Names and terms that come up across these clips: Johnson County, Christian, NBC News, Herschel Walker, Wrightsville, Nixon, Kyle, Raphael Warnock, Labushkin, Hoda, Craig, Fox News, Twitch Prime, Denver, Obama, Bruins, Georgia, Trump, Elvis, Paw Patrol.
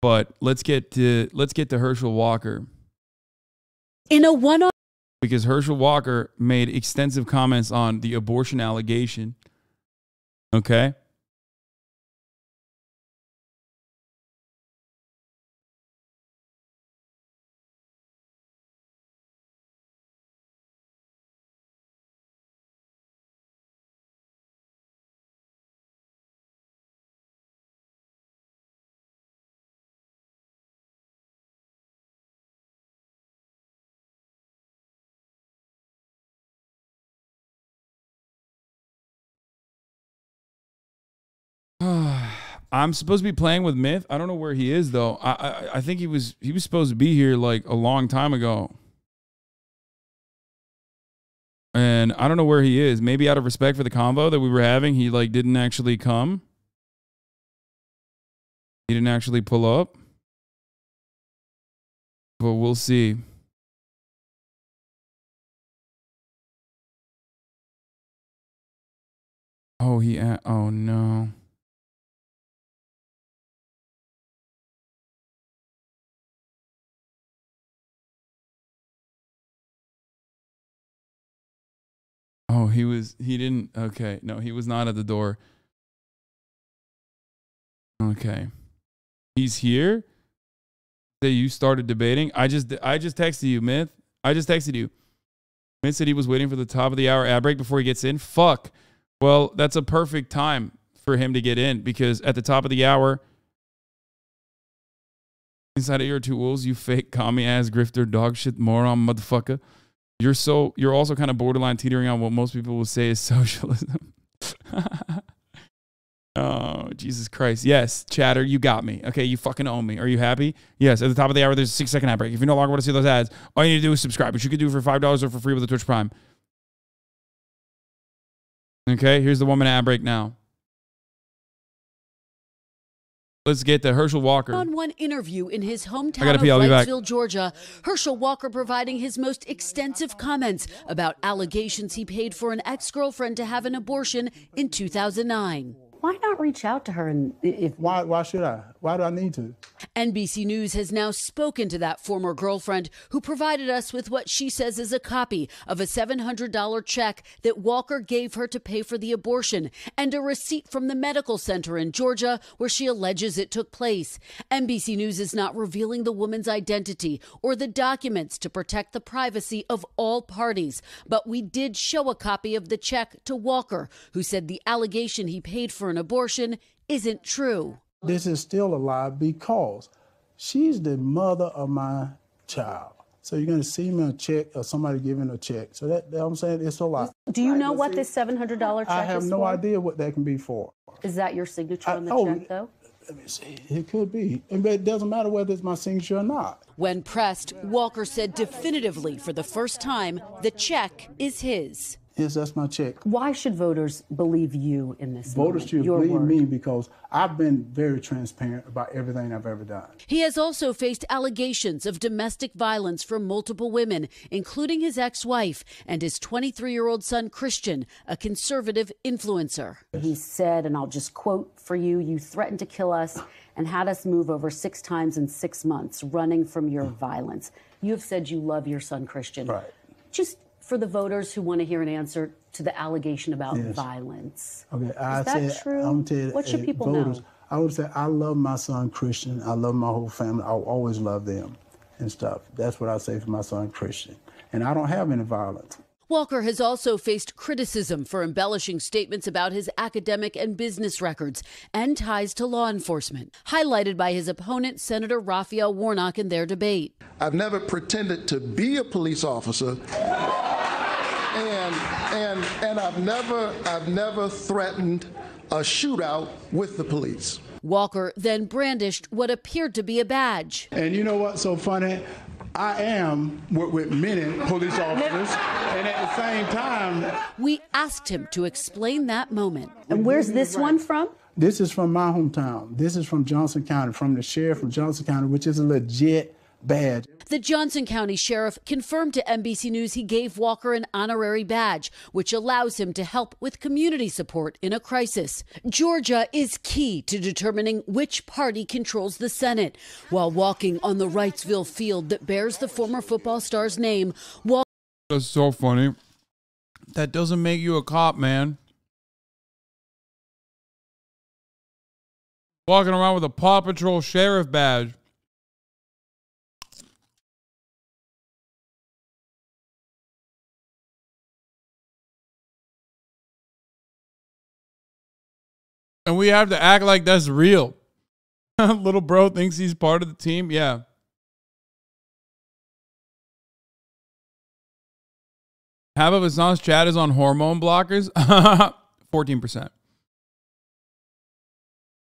But let's get to Herschel Walker. In a one-off, because Herschel Walker made extensive comments on the abortion allegation. Okay. I'm supposed to be playing with Myth. I don't know where he is though. I think he was supposed to be here like a long time ago, and I don't know where he is. Maybe out of respect for the convo that we were having, he like didn't actually come. He didn't actually pull up, but we'll see. Oh, oh no. Oh, okay. No, he was not at the door. Okay. He's here. Say you started debating. I just texted you, Myth. I just texted you. Myth said he was waiting for the top of the hour ad break before he gets in. Fuck. Well, that's a perfect time for him to get in, because at the top of the hour, inside of your tools, you fake commie ass grifter dog shit moron motherfucker. You're also kind of borderline teetering on what most people will say is socialism. Oh, Jesus Christ. Yes, chatter, you got me. Okay, you fucking own me. Are you happy? Yes, at the top of the hour, there's a 6-second ad break. If you no longer want to see those ads, all you need to do is subscribe, which you can do for $5 or for free with the Twitch Prime. Okay, here's the woman ad break now. Let's get to Herschel Walker. On one interview in his hometown of Wrightsville, Georgia, Herschel Walker providing his most extensive comments about allegations he paid for an ex-girlfriend to have an abortion in 2009. Why not reach out to her? And why should I? Why do I need to? NBC News has now spoken to that former girlfriend, who provided us with what she says is a copy of a $700 check that Walker gave her to pay for the abortion, and a receipt from the medical center in Georgia where she alleges it took place. NBC News is not revealing the woman's identity or the documents to protect the privacy of all parties, but we did show a copy of the check to Walker, who said the allegation he paid for an abortion isn't true. This is still a lie, because she's the mother of my child. So you're going to see me a check or somebody giving a check. So that I'm saying it's a lie. Do you know what this $700 check is for? I have no idea what that can be for. Is that your signature on the check, though? Let me see. It could be. But it doesn't matter whether it's my signature or not. When pressed, Walker said definitively for the first time the check is his. Yes, that's my check. Why should voters believe you in this moment? Voters should believe me, because I've been very transparent about everything I've ever done. He has also faced allegations of domestic violence from multiple women, including his ex-wife and his 23-year-old son, Christian, a conservative influencer. He said, and I'll just quote for you, "You threatened to kill us and had us move over 6 times in 6 months, running from your violence." You have said you love your son, Christian. Right. Just for the voters who want to hear an answer to the allegation about violence. Okay, is that true? I'm tell you, what should people know? I would say I love my son Christian. I love my whole family. I'll always love them and stuff. That's what I say for my son Christian. And I don't have any violence. Walker has also faced criticism for embellishing statements about his academic and business records and ties to law enforcement, highlighted by his opponent, Senator Raphael Warnock, in their debate. I've never pretended to be a police officer. And I've never threatened a shootout with the police. Walker then brandished what appeared to be a badge. And you know what's so funny? I am with many police officers, and at the same time... We asked him to explain that moment. And where's this one from? This is from my hometown. This is from Johnson County, from the sheriff from Johnson County, which is a legit badge. The Johnson County Sheriff confirmed to NBC News he gave Walker an honorary badge, which allows him to help with community support in a crisis. Georgia is key to determining which party controls the Senate. While walking on the Wrightsville field that bears the former football star's name, Walker... That's so funny. That doesn't make you a cop, man. Walking around with a Paw Patrol sheriff badge. And we have to act like that's real. Little bro thinks he's part of the team. Yeah. Half of Hassan's chat is on hormone blockers. 14%.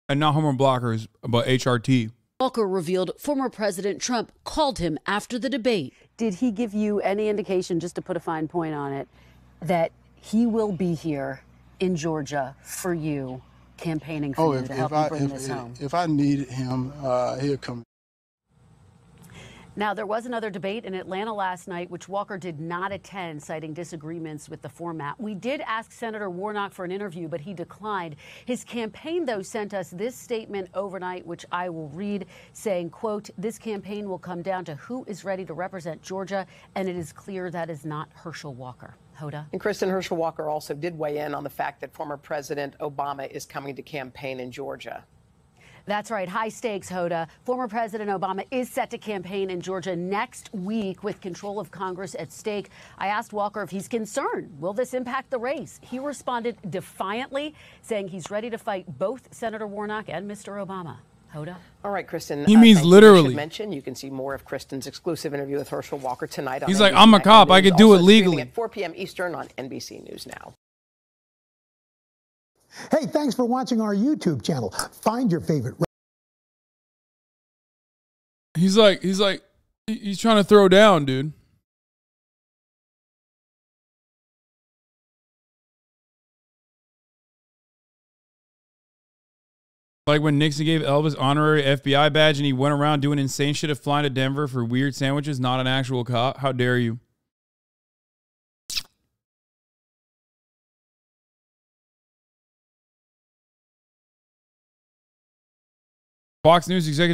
And not hormone blockers, but HRT. Walker revealed former President Trump called him after the debate. Did he give you any indication, just to put a fine point on it, that he will be here in Georgia for you? Campaigning for you to help you bring this home. If I needed him, he'll come. Now, there was another debate in Atlanta last night, which Walker did not attend, citing disagreements with the format. We did ask Senator Warnock for an interview, but he declined. His campaign, though, sent us this statement overnight, which I will read, saying, quote, "This campaign will come down to who is ready to represent Georgia, and it is clear that is not Herschel Walker." Hoda. And Kristen, Herschel Walker also did weigh in on the fact that former President Obama is coming to campaign in Georgia. That's right. High stakes, Hoda. Former President Obama is set to campaign in Georgia next week with control of Congress at stake. I asked Walker if he's concerned. Will this impact the race? He responded defiantly, saying he's ready to fight both Senator Warnock and Mr. Obama. Hoda. All right, Kristen. He means literally. You can see more of Kristen's exclusive interview with Herschel Walker tonight. He's like, I'm a cop. I could do it legally. At 4 p.m. Eastern on NBC News Now. Hey, thanks for watching our YouTube channel. Find your favorite. He's trying to throw down, dude. Like when Nixon gave Elvis honorary FBI badge and he went around doing insane shit of flying to Denver for weird sandwiches, not an actual cop. How dare you? Fox News executive